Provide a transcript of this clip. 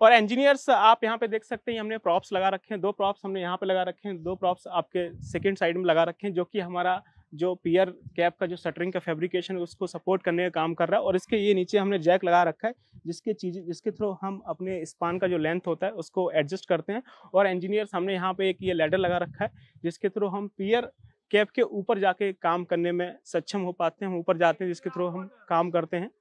और इंजीनियर्स आप यहाँ पे देख सकते हैं हमने प्रॉप्स लगा रखे हैं, दो प्रॉप्स हमने यहाँ पे लगा रखे हैं, दो प्रॉप्स आपके सेकंड साइड में लगा रखे हैं, जो कि हमारा जो पियर कैप का जो शटरिंग का फैब्रिकेशन है उसको सपोर्ट करने का काम कर रहा है। और इसके ये नीचे हमने जैक लगा रखा है जिसके थ्रू हम अपने स्पान का जो लेंथ होता है उसको एडजस्ट करते हैं। और इंजीनियर्स हमने यहाँ पे एक ये लैडर लगा रखा है जिसके थ्रू हम पियर कैप के ऊपर जाके काम करने में सक्षम हो पाते हैं, हम ऊपर जाते हैं जिसके थ्रू हम काम करते हैं।